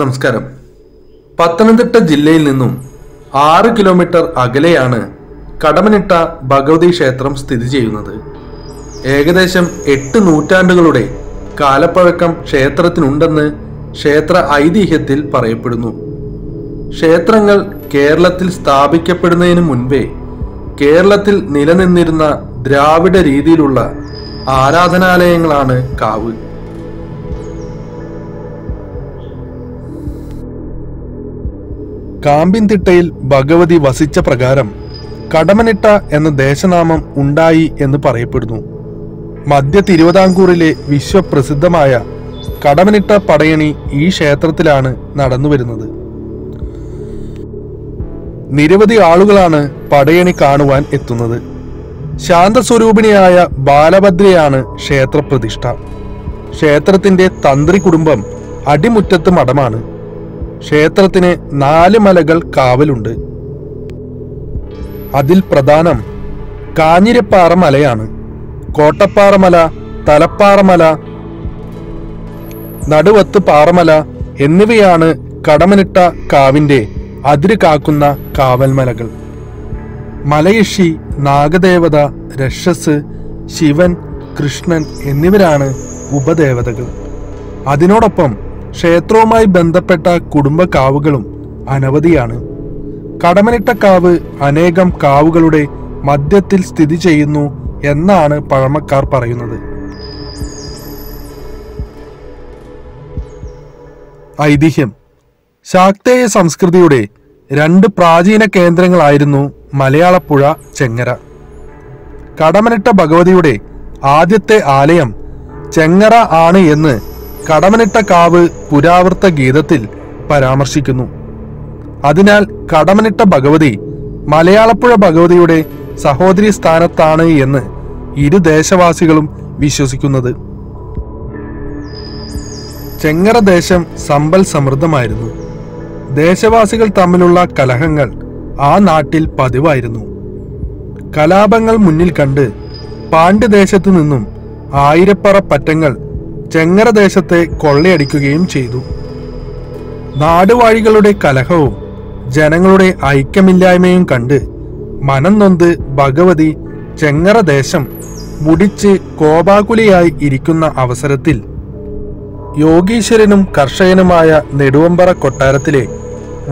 നമസ്കാരം. പത്തനംതിട്ട ജില്ലയിൽ നിന്നും 6 കിലോമീറ്റർ അകലെയാണ് കടമനിട്ട ഭഗവതി ക്ഷേത്രം സ്ഥിതി ചെയ്യുന്നത്. ഏകദേശം 8 നൂറ്റാണ്ടുകളുടെ കാലപ്പഴക്കം ക്ഷേത്രത്തിനുണ്ടെന്ന് ക്ഷേത്ര ഐതിഹ്യത്തിൽ പറയപ്പെടുന്നു. ക്ഷേത്രങ്ങൾ കേരളത്തിൽ സ്ഥാപിക്കപ്പെടുന്നതിന് മുൻപേ കേരളത്തിൽ നിലനിന്നിരുന്ന ദ്രാവിഡ രീതിയിലുള്ള ആരാധനാലയങ്ങളാണ് കാവ്. കാമ്പിൻതിട്ടയിൽ ഭഗവതി വസിച്ച പ്രകാരം കടമനിട്ട എന്ന ദേശനാമം ഉണ്ടായി എന്ന് പറയപ്പെടുന്നു. മധ്യ തിരുവിതാംകൂറിലെ വിശ്വപ്രസിദ്ധമായ കടമനിട്ട പടയണി ഈ ക്ഷേത്രത്തിലാണ് നടന്നുവരുന്നത്. നിരവധി ആളുകളാണ് പടയണി കാണുവാൻ എത്തുന്നത്. ശാന്തസ്വരൂപിണിയായ ബാലഭദ്രയാണ് ക്ഷേത്രപ്രതിഷ്ഠ. ക്ഷേത്രത്തിന്റെ തന്ത്രി കുടുംബം അടിമുറ്റത്ത് മഠമാണ്. ക്ഷേത്രത്തിന് 4 മലകൾ കാവലുണ്ട്. അതിൽ പ്രധാനം കാഞ്ഞിരപ്പാറ മലയാണ്. കോട്ടപ്പാറമല, തലപ്പാറമല, നടുവത്ത് പാറമല എന്നിവയാണ് കടമനിട്ട കാവിന്റെ അതിര് കാക്കുന്ന കാവൽമലകൾ. മലയഷി, നാഗദേവത, രക്ഷസ്, ശിവൻ, കൃഷ്ണൻ എന്നിവരാണ് ഉപദേവതകൾ. അതിനോടൊപ്പം ക്ഷേത്രവുമായി ബന്ധപ്പെട്ട കുടുംബക്കാവുകളും അനവധിയാണ്. കടമനിട്ട കാവ് അനേകം കാവുകളുടെ മധ്യത്തിൽ സ്ഥിതി ചെയ്യുന്നു എന്നാണ് പഴമക്കാർ പറയുന്നത്. ഐതിഹ്യം. ശാക്തേയ സംസ്കൃതിയുടെ 2 പ്രാചീന കേന്ദ്രങ്ങളായിരുന്നു മലയാളപ്പുഴ, ചെങ്ങര. കടമനിട്ട ഭഗവതിയുടെ ആദ്യത്തെ ആലയം ചെങ്ങര ആണ് എന്ന് കടമനിട്ട കാവ് പുരാവൃത്ത ഗീതത്തിൽ പരാമർശിക്കുന്നു. അതിനാൽ കടമനിട്ട ഭഗവതി മലയാളപ്പുഴ ഭഗവതിയുടെ സഹോദരി സ്ഥാനത്താണ് എന്ന് ഇരു ദേശവാസികളും വിശ്വസിക്കുന്നത്. ചെങ്ങര ദേശം സമ്പൽ സമൃദ്ധമായിരുന്നു. ദേശവാസികൾ തമ്മിലുള്ള കലഹങ്ങൾ ആ നാട്ടിൽ പതിവായിരുന്നു. കലാപങ്ങൾ മുന്നിൽ കണ്ട് പാണ്ഡ്യദേശത്തു നിന്നും ആയിരപ്പറ പറ്റങ്ങൾ ചെങ്ങര ദേശത്തെ കൊള്ളയടിക്കുകയും ചെയ്തു. നാടുവാഴികളുടെ കലഹവും ജനങ്ങളുടെ ഐക്യമില്ലായ്മയും കണ്ട് മനം നൊന്ത് ഭഗവതി ചെങ്ങര ദേശം മുടിച്ച് കോപാകുലിയായി ഇരിക്കുന്ന അവസരത്തിൽ യോഗീശ്വരനും കർഷകനുമായ നെടുവമ്പറ കൊട്ടാരത്തിലെ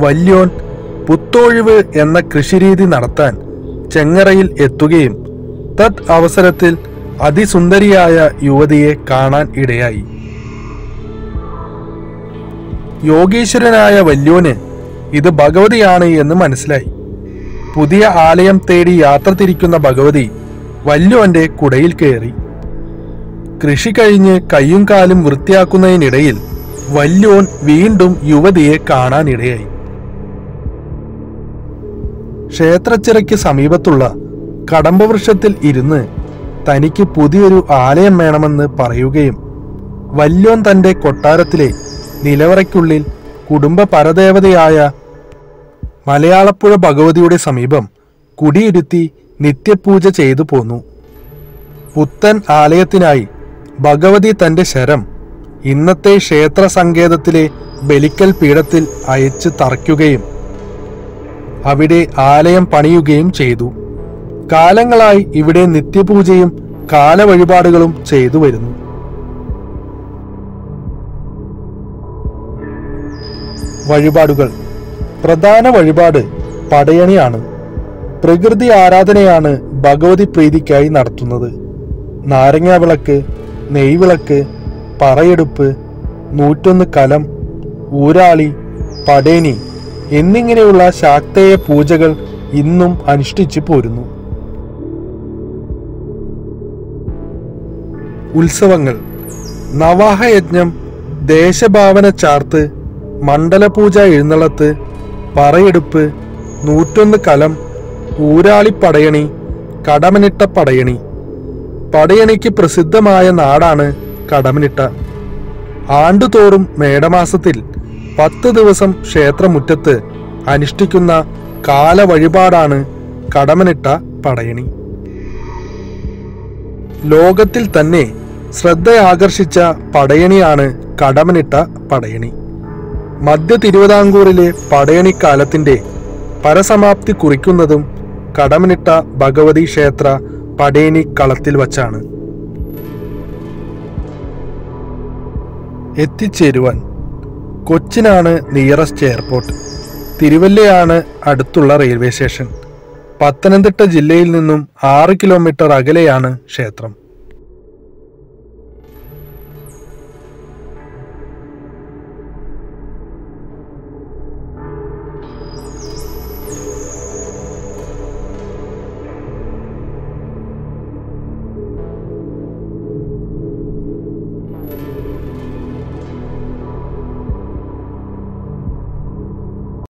വല്യോൻ പുത്തൊഴിവ് എന്ന കൃഷിരീതി നടത്താൻ ചെങ്ങരയിൽ എത്തുകയും തത് അവസരത്തിൽ അതിസുന്ദരിയായ യുവതിയെ കാണാൻ ഇടയായി. യോഗീശ്വരനായ വല്യോന് ഇത് ഭഗവതിയാണ് എന്ന് മനസ്സിലായി. പുതിയ ആലയം തേടി യാത്ര തിരിക്കുന്ന ഭഗവതി വല്യോന്റെ കുടയിൽ കയറി. കൃഷി കഴിഞ്ഞ് കയ്യും കാലും വൃത്തിയാക്കുന്നതിനിടയിൽ വല്യോൻ വീണ്ടും യുവതിയെ കാണാനിടയായി. ക്ഷേത്രച്ചിറയ്ക്ക് സമീപത്തുള്ള കടമ്പവൃക്ഷത്തിൽ ഇരുന്ന് തനിക്ക് പുതിയൊരു ആലയം വേണമെന്ന് പറയുകയും വല്യോൻ തൻ്റെ കൊട്ടാരത്തിലെ നിലവറയ്ക്കുള്ളിൽ കുടുംബ പരദേവതയായ മലയാളപ്പുഴ ഭഗവതിയുടെ സമീപം കുടിയിരുത്തി നിത്യപൂജ ചെയ്തു പോന്നു. പുത്തൻ ആലയത്തിനായി ഭഗവതി തൻ്റെ ശരം ഇന്നത്തെ ക്ഷേത്ര സങ്കേതത്തിലെ ബലിക്കൽ പീഠത്തിൽ അയച്ച് തറയ്ക്കുകയും അവിടെ ആലയം പണിയുകയും ചെയ്തു. കാലങ്ങളായി ഇവിടെ നിത്യപൂജയും കാലവഴിപാടുകളും ചെയ്തു വരുന്നു. വഴിപാടുകൾ. പ്രധാന വഴിപാട് പടയണിയാണ്. പ്രകൃതി ആരാധനയാണ് ഭഗവതി പ്രീതിക്കായി നടത്തുന്നത്. നാരങ്ങാവിളക്ക്, നെയ്വിളക്ക്, പറയെടുപ്പ്, 101 കലം, ഊരാളി, പടേനി എന്നിങ്ങനെയുള്ള ശാക്തേയ പൂജകൾ ഇന്നും അനുഷ്ഠിച്ചു പോരുന്നു. ഉത്സവങ്ങൾ. നവാഹയജ്ഞം, ദേശഭാവന ചാർത്ത്, മണ്ഡലപൂജ, എഴുന്നള്ളത്ത്, പറയെടുപ്പ്, 101 കലം, ഊരാളിപ്പടയണി, കടമനിട്ട പടയണി. പടയണിക്ക് പ്രസിദ്ധമായ നാടാണ് കടമനിട്ട. ആണ്ടുതോറും മേടമാസത്തിൽ 10 ദിവസം ക്ഷേത്രമുറ്റത്ത് അനുഷ്ഠിക്കുന്ന കാലവഴിപാടാണ് കടമനിട്ട പടയണി. ലോകത്തിൽ തന്നെ ശ്രദ്ധയാകർഷിച്ച പടയണിയാണ് കടമനിട്ട പടയണി. മധ്യ തിരുവിതാംകൂറിലെ പടയണിക്കാലത്തിൻ്റെ പരസമാപ്തി കുറിക്കുന്നതും കടമനിട്ട ഭഗവതി ക്ഷേത്ര പടയണി കളത്തിൽ വച്ചാണ്. എത്തിച്ചേരുവാൻ കൊച്ചിനാണ് നിയറസ്റ്റ് എയർപോർട്ട്, തിരുവല്ലയാണ് അടുത്തുള്ള റെയിൽവേ സ്റ്റേഷൻ. പത്തനംതിട്ട ജില്ലയിൽ നിന്നും 6 കിലോമീറ്റർ അകലെയാണ് ക്ഷേത്രം.